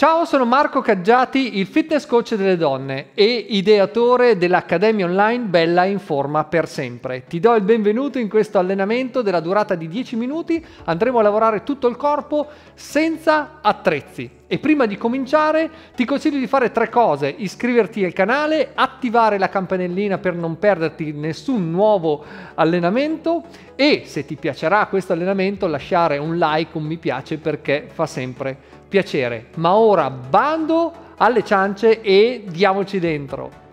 Ciao, sono Marco Caggiati, il fitness coach delle donne e ideatore dell'Accademia Online Bella in Forma per Sempre. Ti do il benvenuto in questo allenamento della durata di 10 minuti. Andremo a lavorare tutto il corpo senza attrezzi. E prima di cominciare ti consiglio di fare tre cose: iscriverti al canale, attivare la campanellina per non perderti nessun nuovo allenamento e, se ti piacerà questo allenamento, lasciare un like, un mi piace, perché fa sempre piacere. Ma ora bando alle ciance e diamoci dentro!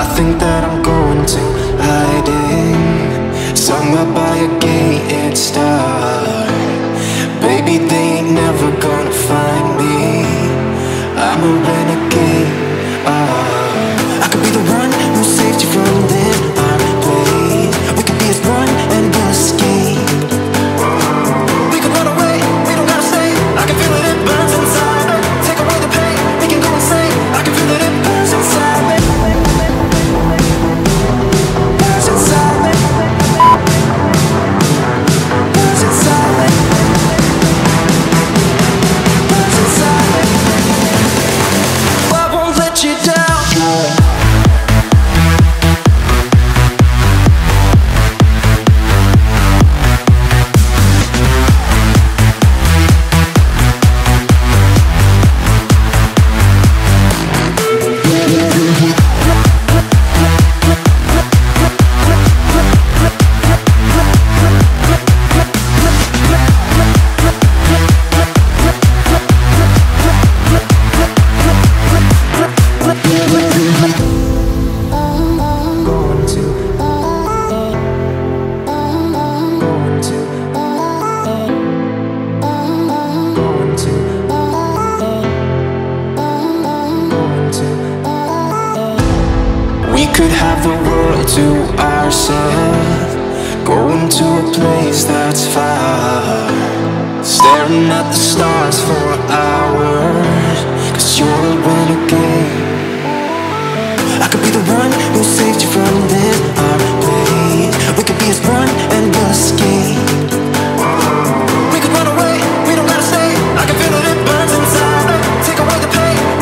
I think that I'm going to hide in, sung up by a gated star. Baby, they ain't never gonna find me, I'm a renegade. I could be the one who saved you from this place. We could be as one and we'll escape. We could run away, we don't gotta stay. I can feel it, it burns inside me. Take away the pain, we can go insane. I can feel it, it burns inside me. Going to a place that's far, staring at the stars for hours, 'cause you're a renegade. I could be the one who saved you from this place. We could be as one and we'll escape. We could run away, we don't gotta stay. I can feel it, it burns inside me. Take away the pain.